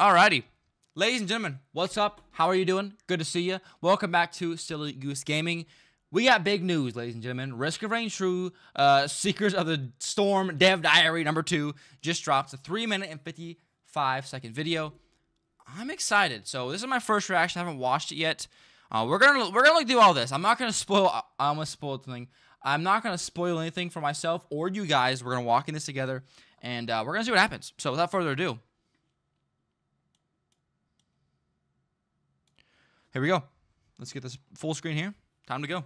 Alrighty, ladies and gentlemen, what's up? How are you doing? Good to see you. Welcome back to Silly Goose Gaming. We got big news, ladies and gentlemen. Risk of Rain 2, Seekers of the Storm Dev Diary number 2 just dropped a 3-minute and 55-second video. I'm excited. So this is my first reaction. I haven't watched it yet. We're gonna do all this. I'm not gonna spoil. I'm gonna spoil something. I'm not gonna spoil anything for myself or you guys. We're gonna walk in this together, and we're gonna see what happens. So without further ado. Here we go. Let's get this full screen here. Time to go.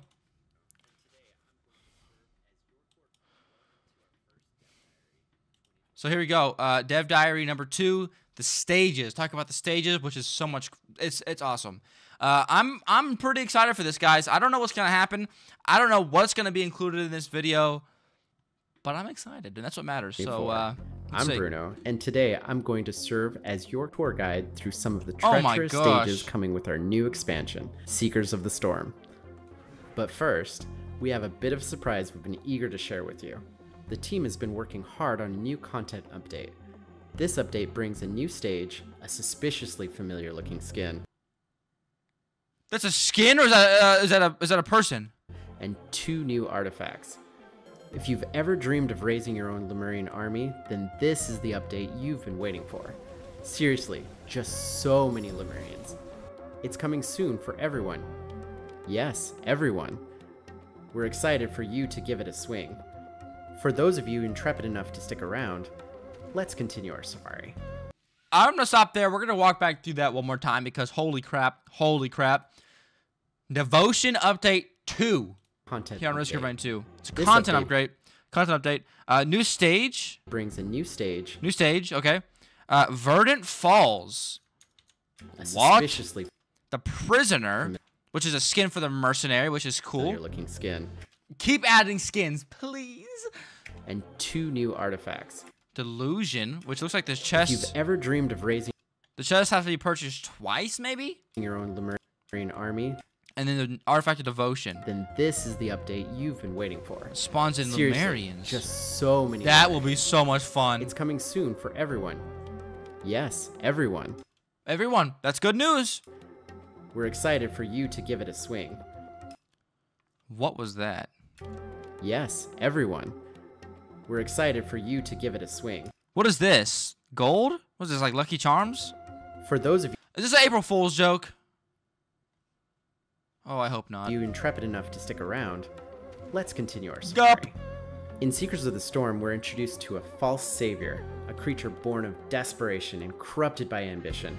So here we go. Dev Diary number 2. The stages. Talk about the stages, which is so much. It's awesome. I'm pretty excited for this, guys. I don't know what's gonna happen. I don't know what's gonna be included in this video, but I'm excited, and that's what matters. So. I'm Bruno, and today I'm going to serve as your tour guide through some of the treacherous stages coming with our new expansion, Seekers of the Storm. But first, we have a bit of a surprise we've been eager to share with you. The team has been working hard on a new content update. This update brings a new stage, a suspiciously familiar looking skin. That's a skin, or is that a person? And 2 new artifacts. If you've ever dreamed of raising your own Lemurian army, then this is the update you've been waiting for. Seriously, just so many Lemurians. It's coming soon for everyone. Yes, everyone. We're excited for you to give it a swing. For those of you intrepid enough to stick around, let's continue our safari. I'm gonna stop there. We're gonna walk back through that one more time because holy crap. Devotion update 2. Content here on Risk of Rain 2. It's a content upgrade. Content update. New stage. Brings a new stage. New stage, okay. Verdant Falls. Suspiciously. The Prisoner, which is a skin for the Mercenary, which is cool. Familiar looking skin. Keep adding skins, please. And 2 new artifacts. Delusion, which looks like this chest. If you've ever dreamed of raising... The chest has to be purchased twice, maybe? Your own Lemurian army. And then the artifact of devotion. Then this is the update you've been waiting for. Spawns in Lemurians. Just so many. That Lemurians. Will be so much fun. It's coming soon for everyone. Yes, everyone. Everyone. That's good news. We're excited for you to give it a swing. What was that? Yes, everyone. We're excited for you to give it a swing. What is this? Gold? Was this like Lucky Charms? For those of you. Is this an April Fool's joke? Oh, I hope not. You intrepid enough to stick around. Let's continue our story. Yup. In Seekers of the Storm, we're introduced to a false savior, a creature born of desperation and corrupted by ambition.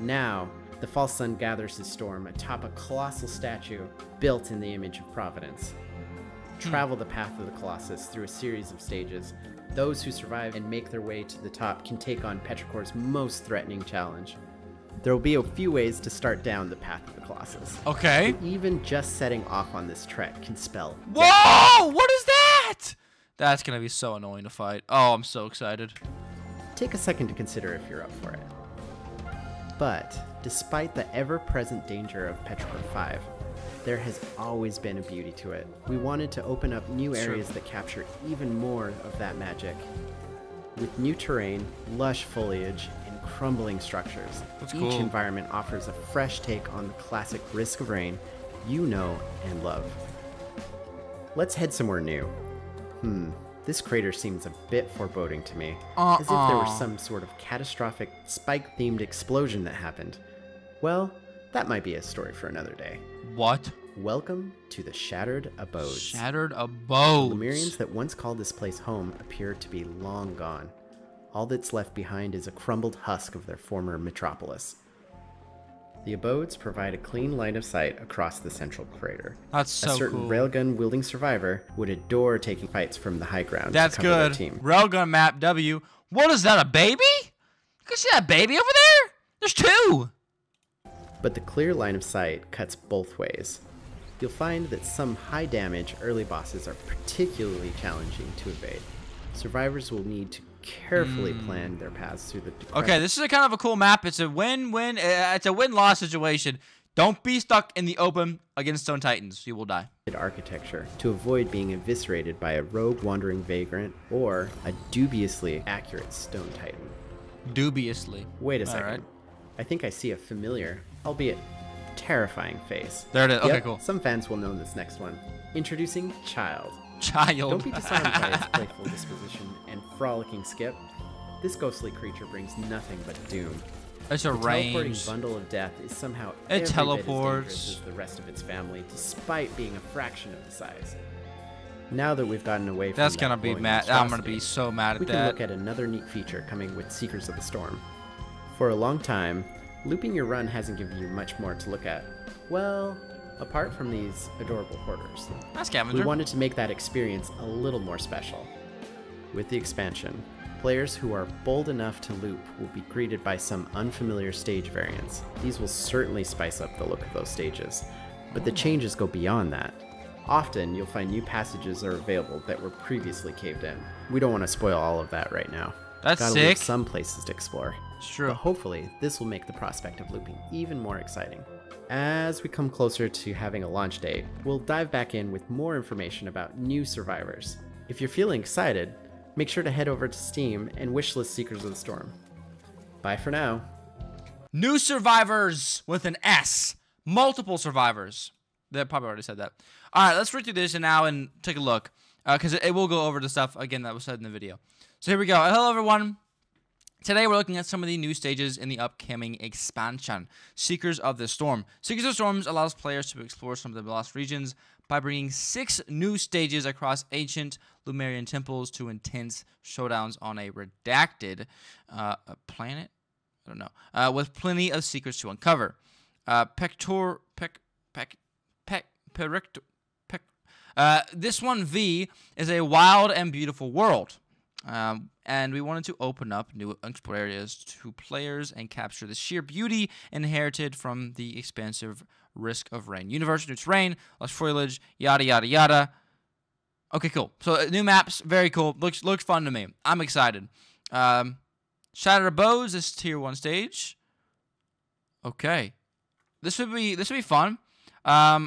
Now, the false sun gathers his storm atop a colossal statue built in the image of Providence. Travel the path of the Colossus through a series of stages. Those who survive and make their way to the top can take on Petrichor's most threatening challenge. There will be a few ways to start down the path of the Colossus. Okay. And even just setting off on this trek can spell. Whoa! What is that? That's going to be so annoying to fight. Oh, I'm so excited. Take a second to consider if you're up for it. But despite the ever-present danger of Petrichor V, there has always been a beauty to it. We wanted to open up new areas that capture even more of that magic. With new terrain, lush foliage, crumbling structures. That's cool. Each environment offers a fresh take on the classic Risk of Rain you know and love. Let's head somewhere new. This crater seems a bit foreboding to me. As if there were some sort of catastrophic spike-themed explosion that happened. Well, that might be a story for another day. What? Welcome to the Shattered Abodes. Shattered Abodes. The Lemurians that once called this place home appear to be long gone. All that's left behind is a crumbled husk of their former metropolis. The abodes provide a clean line of sight across the central crater. That's so cool. A certain railgun-wielding survivor would adore taking fights from the high ground. That's good. Railgun map W. What is that, a baby? You can see that baby over there? There's 2! But the clear line of sight cuts both ways. You'll find that some high-damage early bosses are particularly challenging to evade. Survivors will need to carefully plan their paths through the depression. Okay, this is a kind of a cool map. It's a win-win. It's a win-loss situation. Don't be stuck in the open against stone titans. You will die. Architecture to avoid being eviscerated by a rogue wandering vagrant or a dubiously accurate stone titan. Dubiously. Wait a second. Right. I think I see a familiar, albeit terrifying face. There it is. Okay, cool. Some fans will know this next one. Introducing Child. Child. Don't be disarmed by his playful disposition and frolicking skip. This ghostly creature brings nothing but doom. It's a teleporting bundle of death is somehow it teleports as the rest of its family, despite being a fraction of the size. Now that we've gotten away from I'm gonna be so mad at that. We can look at another neat feature coming with Seekers of the Storm. For a long time, looping your run hasn't given you much more to look at. Well, apart from these adorable hoarders. We wanted to make that experience a little more special. With the expansion, players who are bold enough to loop will be greeted by some unfamiliar stage variants. These will certainly spice up the look of those stages, but the changes go beyond that. Often, you'll find new passages are available that were previously caved in. We don't want to spoil all of that right now. That's sick. Gotta leave some places to explore. It's true. But hopefully, this will make the prospect of looping even more exciting. As we come closer to having a launch date, we'll dive back in with more information about new survivors. If you're feeling excited, make sure to head over to Steam and wishlist Seekers of the Storm. Bye for now. New survivors with an S. Multiple survivors. They probably already said that. All right, let's read through this now and take a look. Because it will go over the stuff, again, that was said in the video. So here we go. Hello, everyone. Today, we're looking at some of the new stages in the upcoming expansion, Seekers of the Storm. Seekers of the Storm allows players to explore some of the lost regions by bringing 6 new stages across ancient Lemurian temples to intense showdowns on a redacted planet? I don't know. With plenty of secrets to uncover. This one, V, is a wild and beautiful world. And we wanted to open up new explore areas to players and capture the sheer beauty inherited from the expansive Risk of Rain universe, new terrain, lush foliage, yada yada yada. Okay, cool. So new maps, very cool. Looks fun to me. I'm excited. Shattered Abodes is tier 1 stage. Okay, this would be fun. I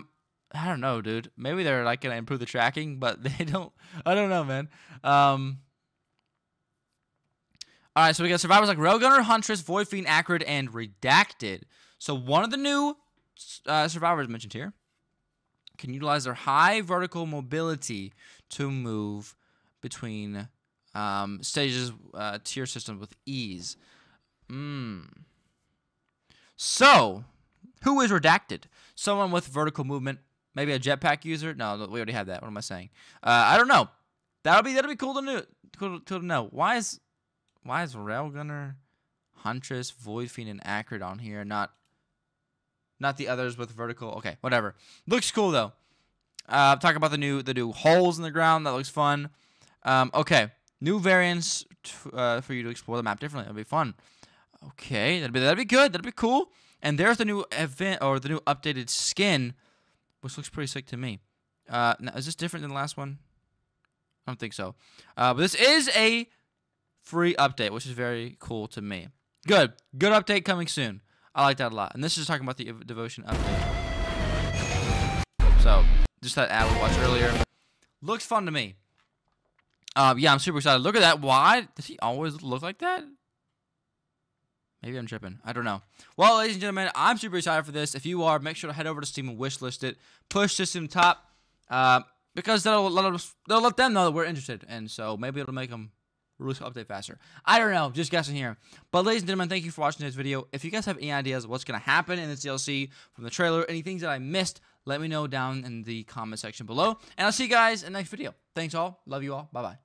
don't know, dude. Maybe they're like gonna improve the tracking, but they don't. I don't know, man. All right, so we got survivors like Railgunner, Huntress, Voidfiend, Acrid, and Redacted. So one of the new survivors mentioned here can utilize their high vertical mobility to move between stages, tier systems with ease. So, who is Redacted? Someone with vertical movement, maybe a jetpack user? No, we already have that. What am I saying? I don't know. That'll be cool to know. Cool to know. Why is Railgunner, Huntress, Voidfiend, and Acrid on here? Not the others with vertical. Okay, whatever. Looks cool though. Talk about the new holes in the ground. That looks fun. Okay, new variants for you to explore the map differently. That'll be fun. Okay, that'd be good. That'd be cool. And there's the new event or the new updated skin, which looks pretty sick to me. Now, is this different than the last one? I don't think so. But this is a free update, which is very cool to me. Good update coming soon. I like that a lot. And this is talking about the devotion update. So, just that ad we watched earlier. Looks fun to me. Yeah, I'm super excited. Look at that. Why? Does he always look like that? Maybe I'm tripping. I don't know. Well, ladies and gentlemen, I'm super excited for this. If you are, make sure to head over to Steam and wishlist it. Push this in top. Because that'll let them know that we're interested. And so, maybe it'll make them release update faster. I don't know, just guessing here. But ladies and gentlemen, thank you for watching this video. If you guys have any ideas of what's going to happen in this DLC from the trailer, any things that I missed, let me know down in the comment section below. And I'll see you guys in the next video. Thanks all. Love you all. Bye-bye.